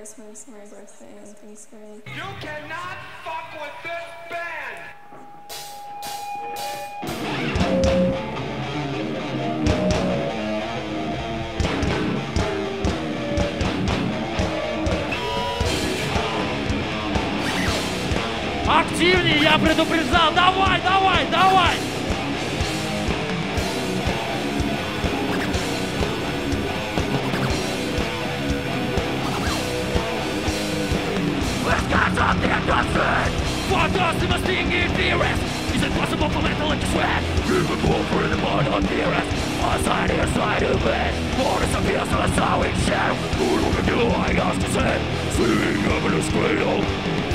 Christmas, my birthday, and Thanksgiving. You cannot fuck with this band! Активнее, я предупреждал! Давай, давай, давай! Fantastic thing is theorist. Is it possible for metal to sweat? Movable for the modern theorist. Our side here, side of it. For this appears to us how it shall. Who will do I ask to say? Singing up in a squeal.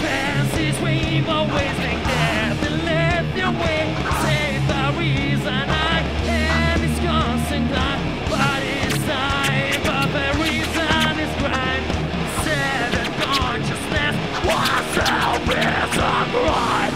Fancy swing of wasting death and let your way. Say the reason I am is constant time. But it's time, but the reason is crime. Seven consciousness. What's out there? What is happening?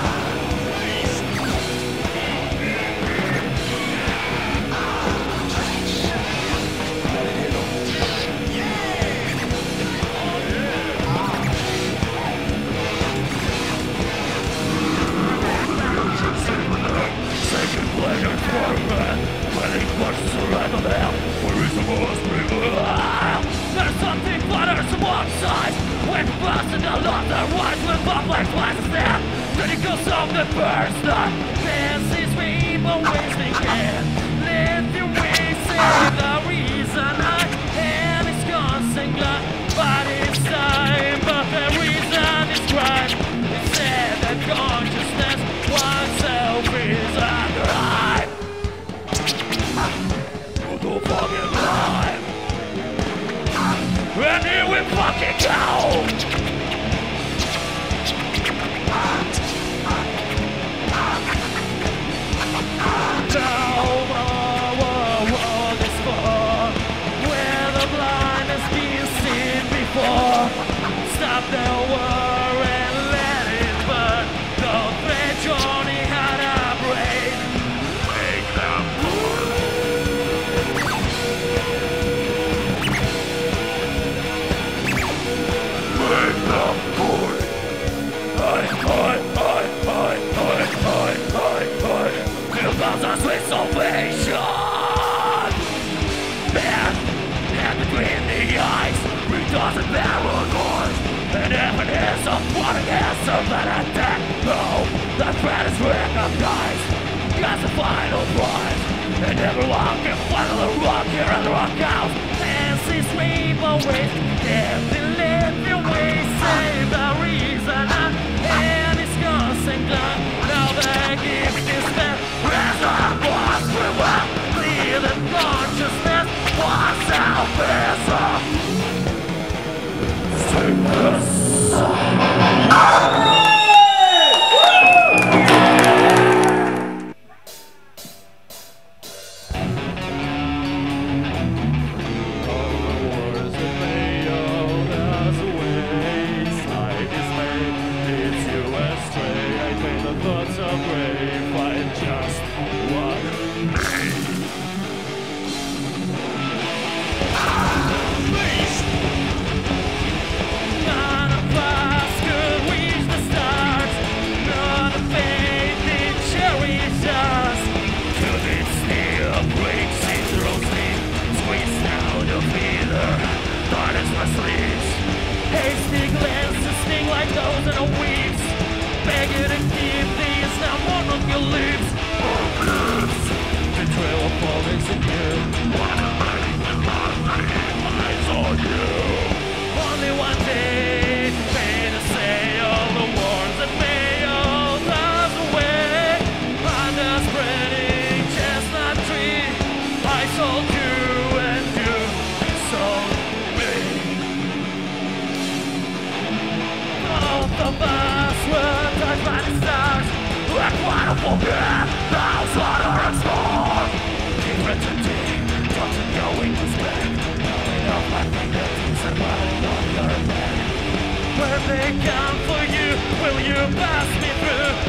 You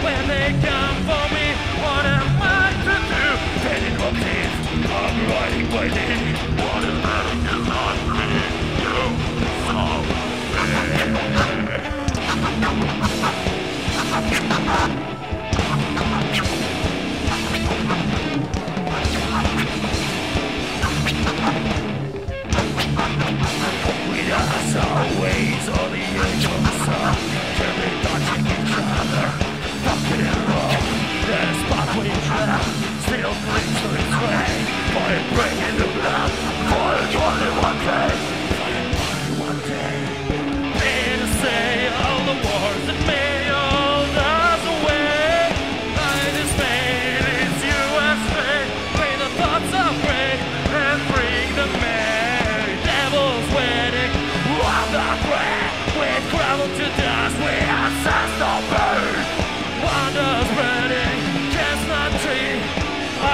so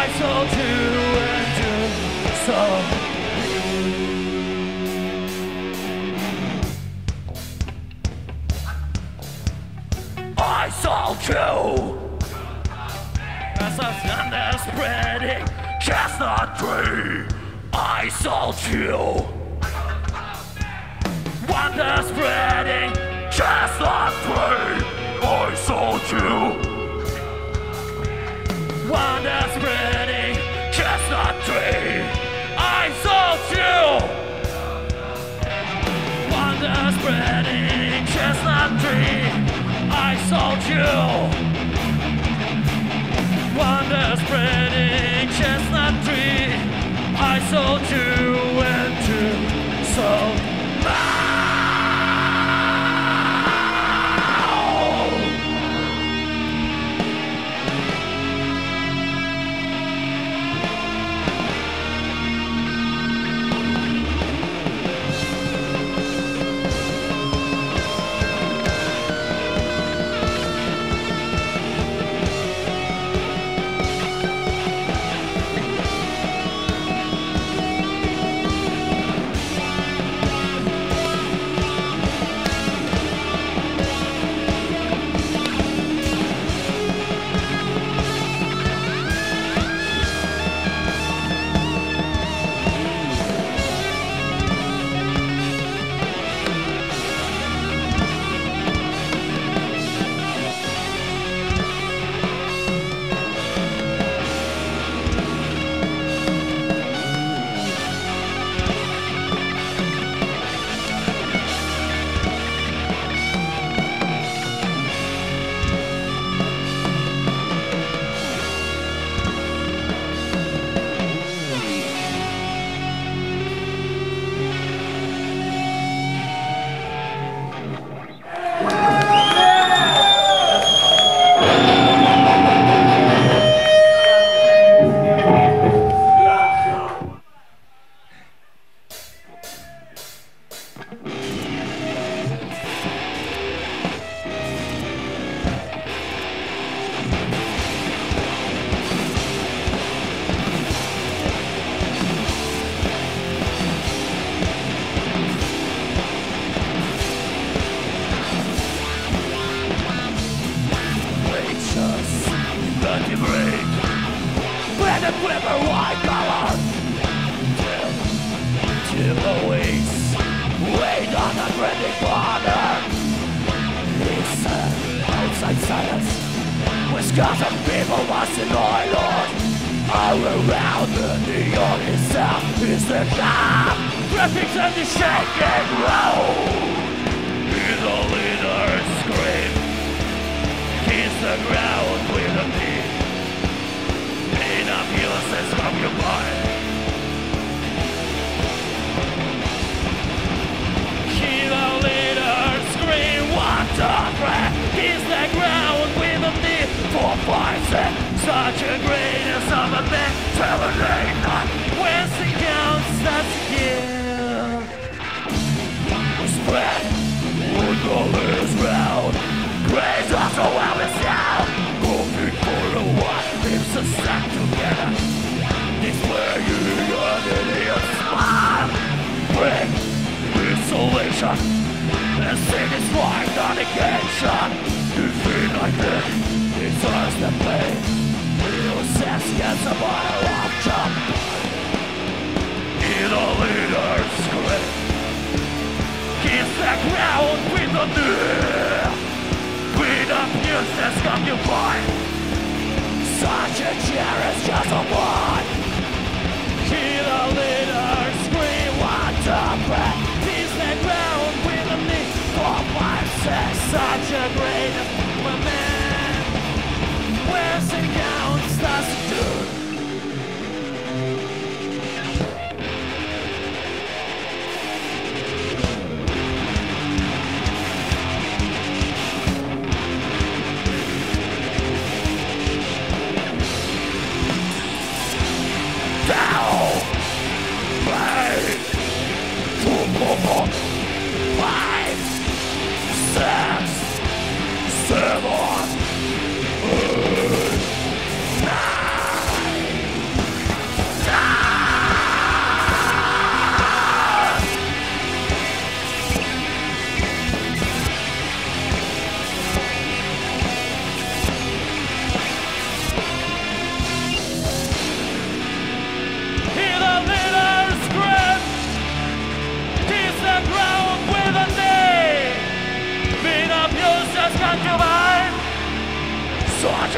my soul to and do so. My soul too, as I've done the spreading, just not free. I soul too, want the spreading, just not free. I soul too, want the spreading, just not free. I soul too, want the spreading, just not free. I sold you, wonder spreading chestnut tree. I sold you into soul.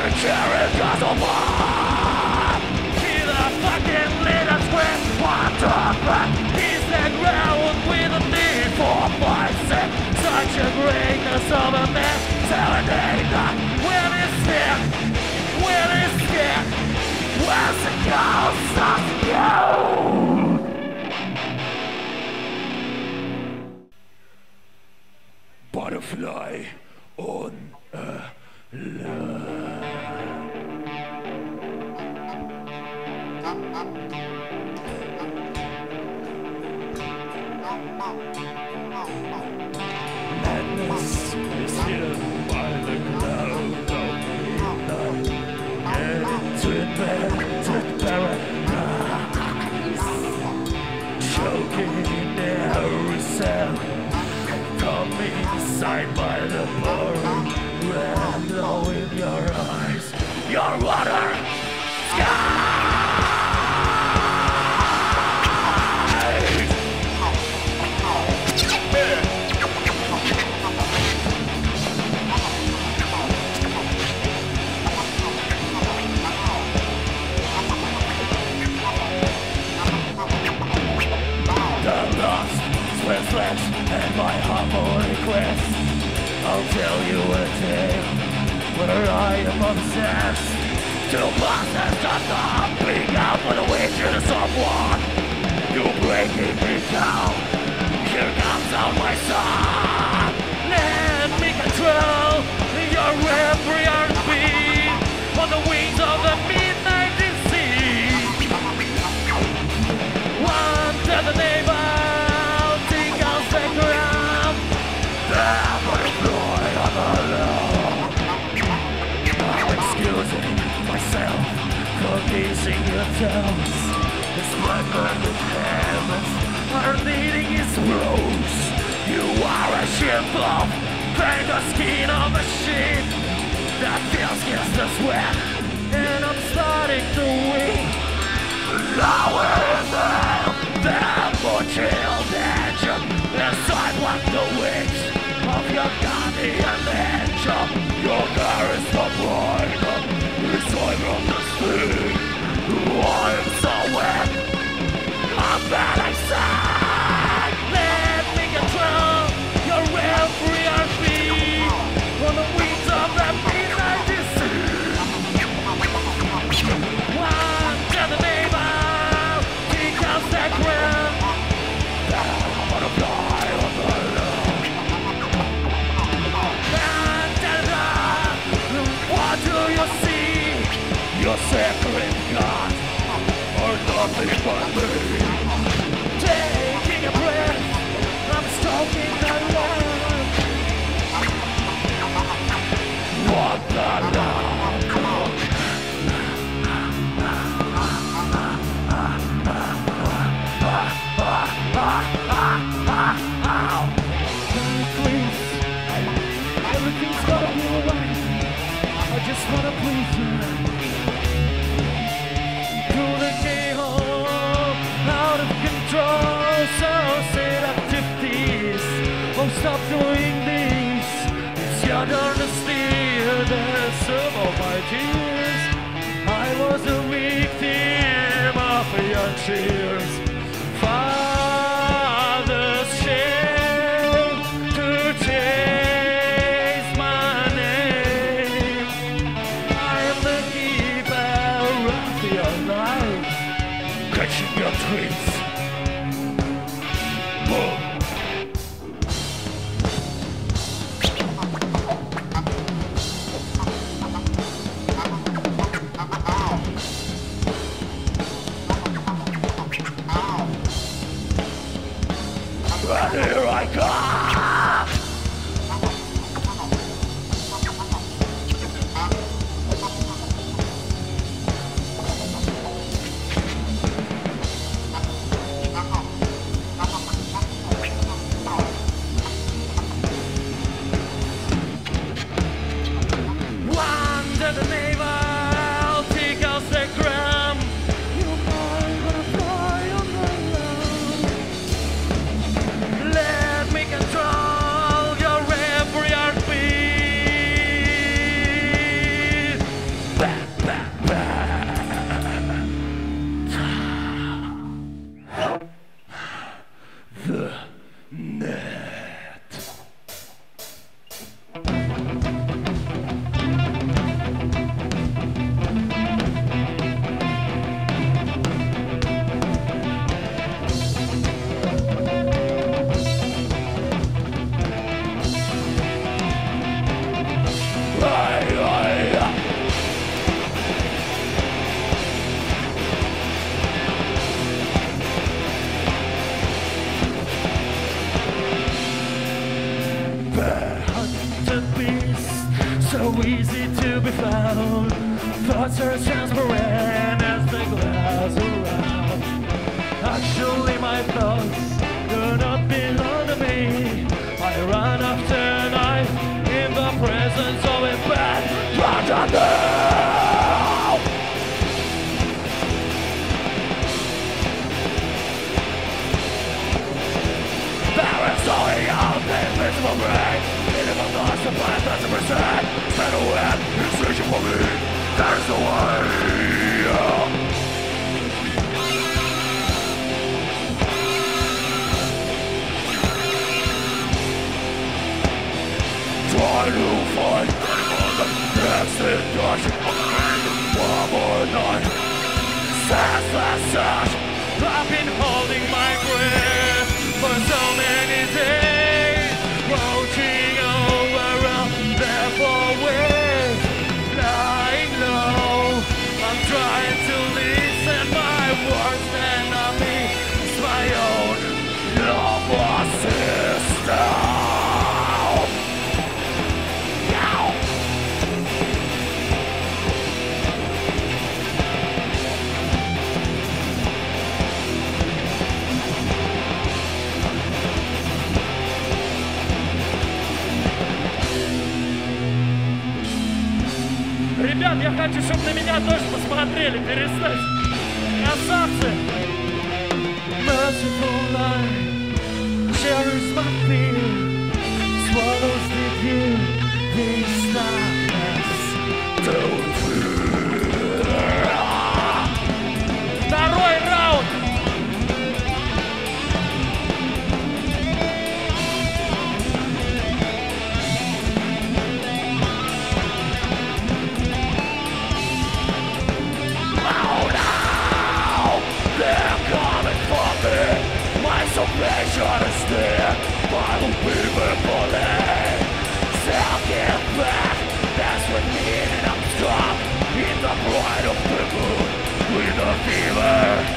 to carry us apart. See the fucking leaders with one dogma. He's the ground with a need for mindset. Such a greatness of a man, Saladator. Where is it? Where is it? Where's the ghost of you? Butterfly on a Madness is here by the cloud of midnight. And to paradise, choking herself. Inside by the burn, red glow in your eyes, your water, sky. The lost, swift flesh. And my humble request, I'll tell you a tale where I am obsessed. To process does not bring out for the wish of someone. You're breaking me down. Here comes out my son. Let me control your every heartbeat on the wings of the midnight disease. One to the neighbor. Amazing yourselves, it's my burning hands are leading its rose. You are a ship of the skin of a sheep that feels against the sweat, and I'm starting to weep. Lower than that more chilled edge inside what the wings of your guardian angel. Your girl is the bride of the soil of the sea. I'm so wet, I'm balancing. Let me control your every heartbeat on the wings of the midnight disease. One to the neighbor, take out the ground. I'm gonna fly on the love. And what do you see? Your sacred God. Nothing but me. Taking a breath, I'm stalking the land. What the love? Please, everything's gonna be alright. I just wanna please you. Stop doing this. It's your turn to steal the soup of my tears. I was a victim of your tears. Father's shame to chase my name. I am the keeper of your life, catching your dreams. Let me control found. Thoughts are transparent as the glass around. Actually my thoughts do not belong to me. I run after night in the presence of a bad part. Invisible brain, minimal thoughts to plan 1,000%. Spread a web, it's searching for me. There is no way. Try to find the exit doors. One more night. Sash, sash, sash. I've been holding my breath for so many days. Ребят, я хочу, чтобы на меня тоже посмотрели, перестать. Красавцы! Merciful light, cherish my fear, swallows the view, this darkness, don't fear. Второй раунд! Salvation is there, I will be the bullet. I'll get back, that's what me and I'm stuck in the pride of the moon, with the fever.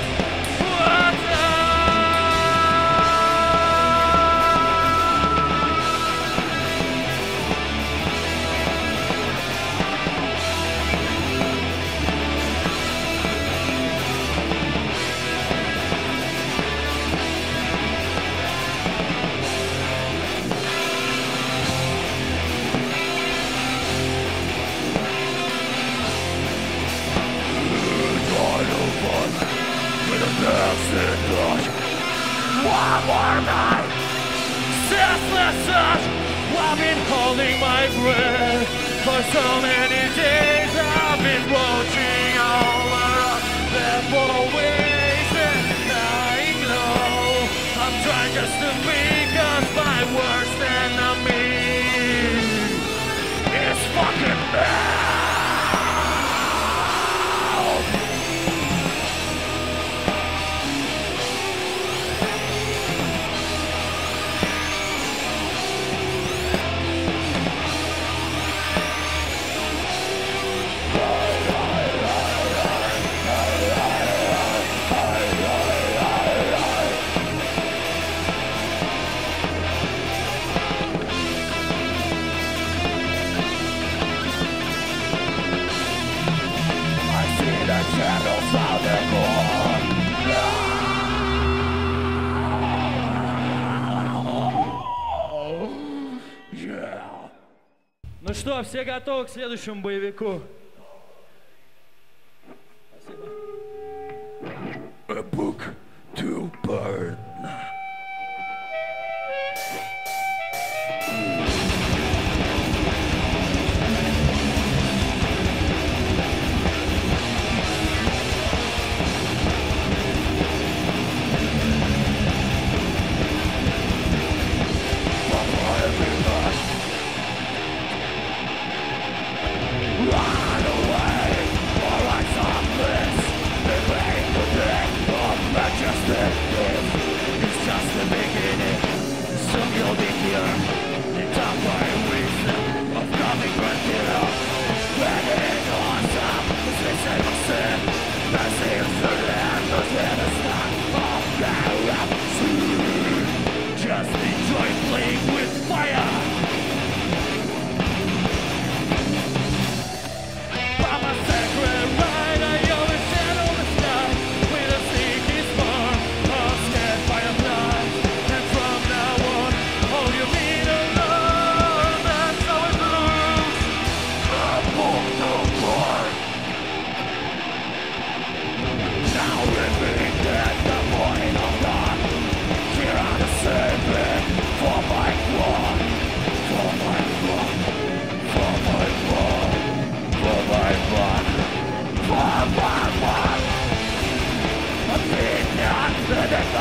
What one more night, senseless. I've been holding my breath for so many days. I've been watching over the ways and dying low. I'm trying just to make us my worst enemy. It's fucking bad. Ну что, все готовы к следующему боевику? Спасибо. A book to burn. Majestic. The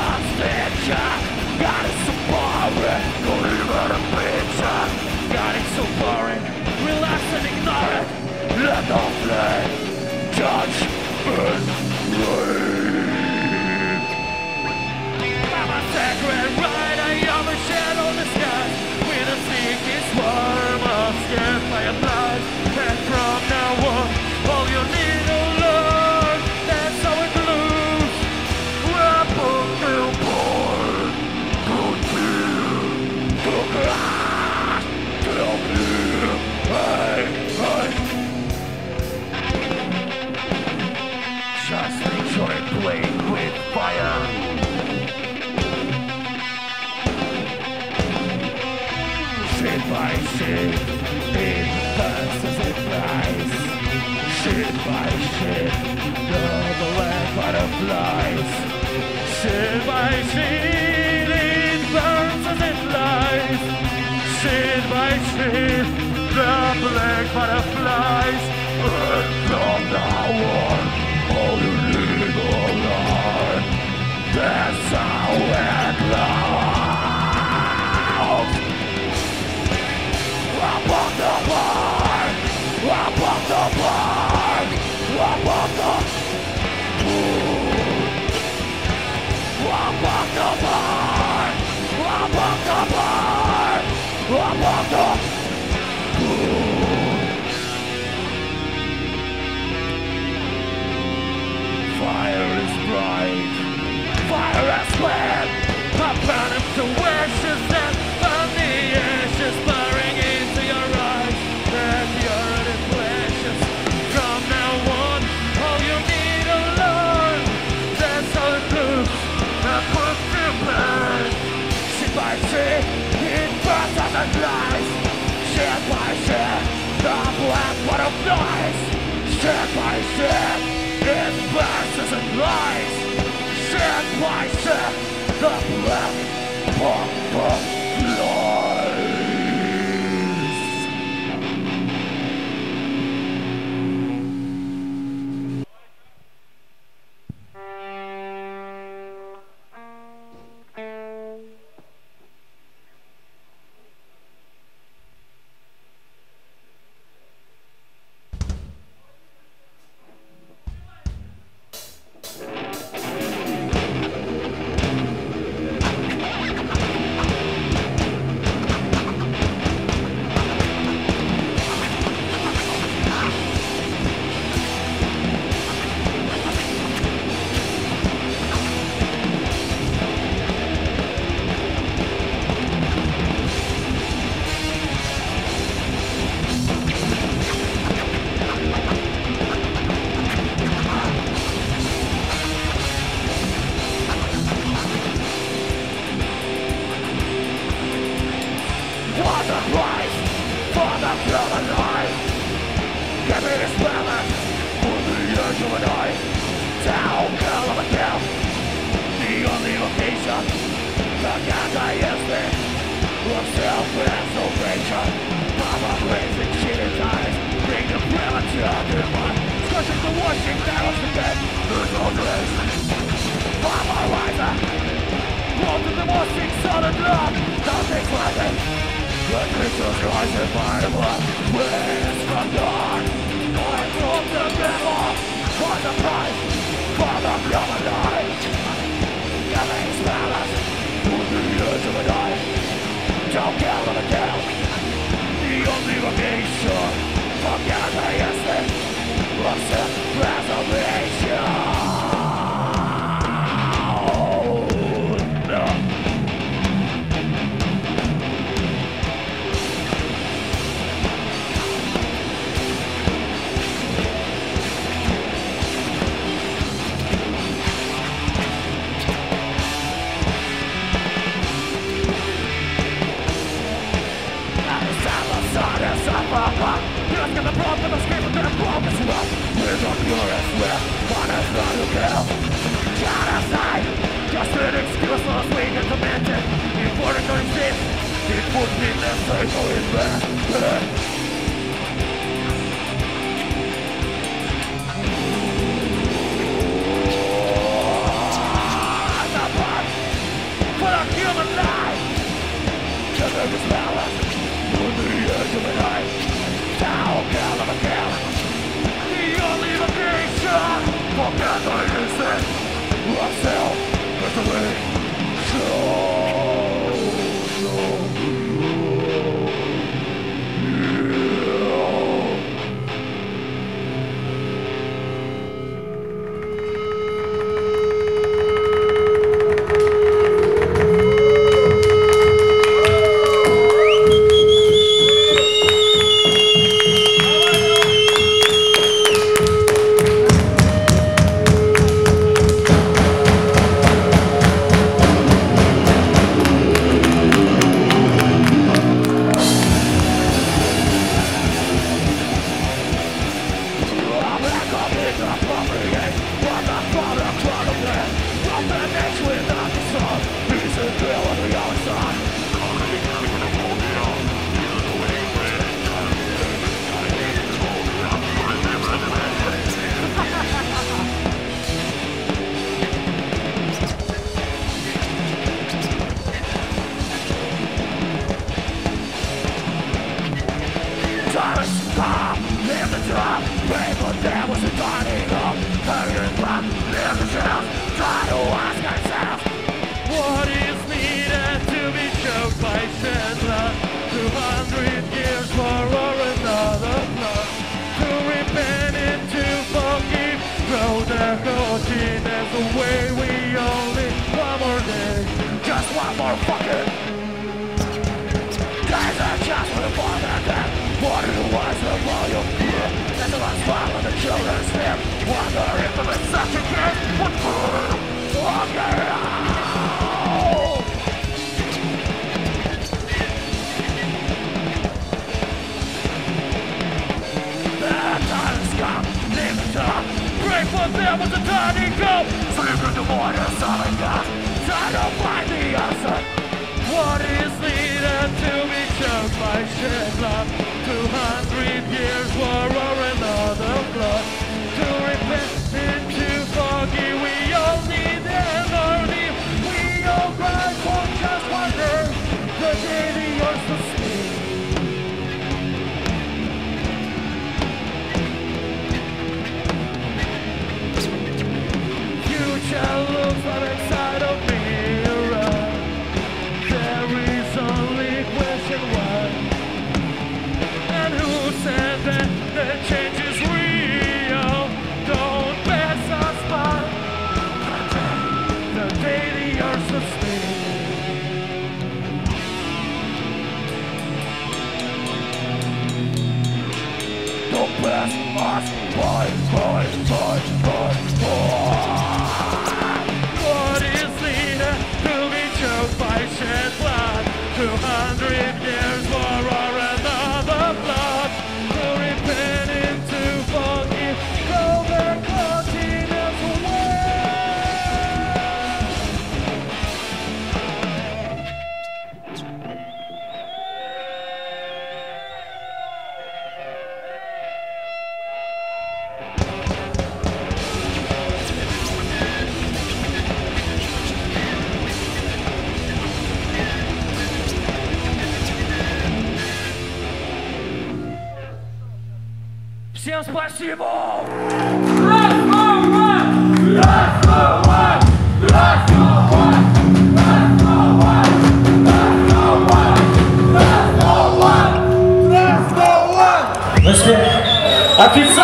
Официально!